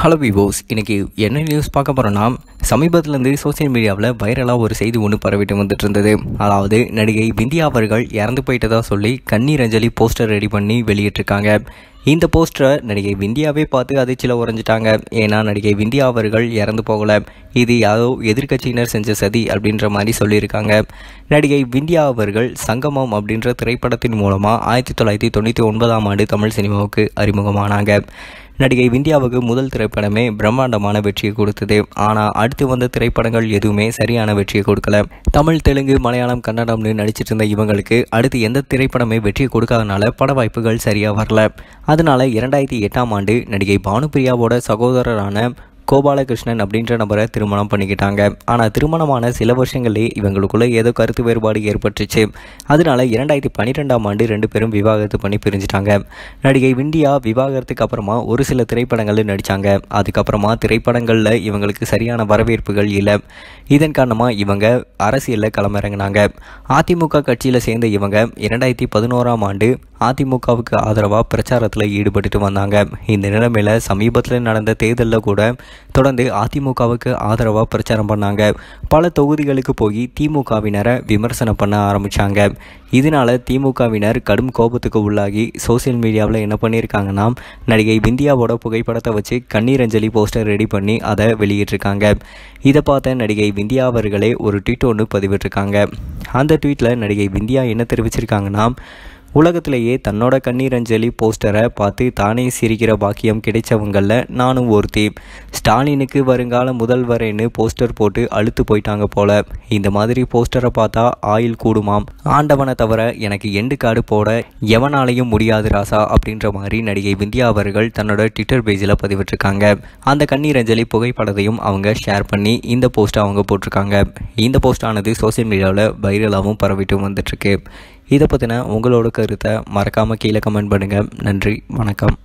Hello விவோஸ், இன்றைக்கி என்ன news பார்க்க போகிறோன்னா, சமீபத்துலேருந்து சோசியல் மீடியாவில் வைரலாக ஒரு செய்தி ஒன்று பரவிட்டு வந்துட்டு இருந்தது. அதாவது நடிகை விந்தியா அவர்கள் இறந்து போயிட்டதாக சொல்லி கண்ணீர் அஞ்சலி போஸ்டர் ரெடி பண்ணி வெளியிட்டிருக்காங்க. இந்த போஸ்டரை நடிகை விந்தியாவே பார்த்து அதிர்ச்சியில் உறைஞ்சிட்டாங்க. ஏன்னா நடிகை விந்தியா அவர்கள் இறந்து போகலை, இது யாரோ எதிர்க்கட்சியினர் செஞ்ச சதி அப்படின்ற மாதிரி சொல்லியிருக்காங்க. நடிகை விந்தியா அவர்கள் சங்கமம் அப்படின்ற திரைப்படத்தின் மூலமாக 1999ஆம் ஆண்டு தமிழ் சினிமாவுக்கு அறிமுகமானாங்க. நடிகை விந்தியாவுக்கு முதல் திரைப்படமே பிரம்மாண்டமான வெற்றியை கொடுத்தது. ஆனால் அடுத்து வந்த திரைப்படங்கள் எதுவுமே சரியான வெற்றியை கொடுக்கல. தமிழ், தெலுங்கு, மலையாளம், கன்னடம்னு நடிச்சிட்டு இருந்த இவங்களுக்கு அடுத்து எந்த திரைப்படமே வெற்றியை கொடுக்காதனால பட வாய்ப்புகள் சரியாக வரல. அதனால 2008ஆம் ஆண்டு நடிகை பானுபிரியாவோட சகோதரரான கோபாலகிருஷ்ணன் அப்படின்ற நபரை திருமணம் பண்ணிக்கிட்டாங்க. ஆனால் திருமணமான சில வருஷங்கள்லேயே இவங்களுக்குள்ளே ஏதோ கருத்து வேறுபாடு ஏற்பட்டுச்சு. அதனால 2012ஆம் ஆண்டு 2 பேரும் விவாகரத்து பண்ணி பிரிஞ்சிட்டாங்க. நடிகை விந்தியா விவாகரத்துக்கு அப்புறமா ஒரு சில திரைப்படங்களில் நடித்தாங்க. அதுக்கப்புறமா திரைப்படங்களில் இவங்களுக்கு சரியான வரவேற்புகள் இல்லை. இதன் காரணமாக இவங்க அரசியலில் களமிறங்கினாங்க. அதிமுக கட்சியில் சேர்ந்த இவங்க 2011ஆம் ஆண்டு அதிமுகவுக்கு ஆதரவாக பிரச்சாரத்தில் ஈடுபட்டு வந்தாங்க. இந்த நிலைமையில் சமீபத்தில் நடந்த தேர்தலில் கூட தொடர்ந்து அதிமுகவுக்கு ஆதரவாக பிரச்சாரம் பண்ணாங்க. பல தொகுதிகளுக்கு போய் திமுகவினரை விமர்சனம் பண்ண ஆரம்பித்தாங்க. இதனால் திமுகவினர் கடும் கோபத்துக்கு உள்ளாகி சோசியல் மீடியாவில் என்ன பண்ணியிருக்காங்கன்னா, நடிகை விந்தியாவோட புகைப்படத்தை வச்சு கண்ணீர் அஞ்சலி போஸ்டர் ரெடி பண்ணி அதை வெளியிட்டிருக்காங்க. இதை பார்த்த நடிகை விந்தியா அவர்களே ஒரு ட்வீட் ஒன்று பதிவிட்டிருக்காங்க. அந்த ட்வீட்டில் நடிகை விந்தியா என்ன தெரிவிச்சிருக்காங்கன்னா, உலகத்திலேயே தன்னோட கண்ணீர் அஞ்சலி போஸ்டரை பார்த்து தானே சிரிக்கிற பாக்கியம் கிடைச்சவங்களில் நானும் ஒருத்தி. ஸ்டாலினுக்கு வருங்கால முதல்வரேன்னு போஸ்டர் போட்டு அழுத்து போயிட்டாங்க போல. இந்த மாதிரி போஸ்டரை பார்த்தா ஆயில் கூடுமாம். ஆண்டவனை தவிர எனக்கு எண்டு காடு போட எவனாலையும் முடியாது ராசா அப்படின்ற மாதிரி நடிகை விந்தியா அவர்கள் தன்னோட ட்விட்டர் பேஜில் பதிவிட்டிருக்காங்க. அந்த கண்ணீர் அஞ்சலி புகைப்படத்தையும் அவங்க ஷேர் பண்ணி இந்த போஸ்ட்டை அவங்க போட்டிருக்காங்க. இந்த போஸ்டானது சோசியல் மீடியாவில் வைரலாகவும் பரவிட்டு வந்துட்டுருக்கு. இதை பற்றின உங்களோட கருத்தை மறக்காமல் கீழே கமெண்ட் பண்ணுங்கள். நன்றி, வணக்கம்.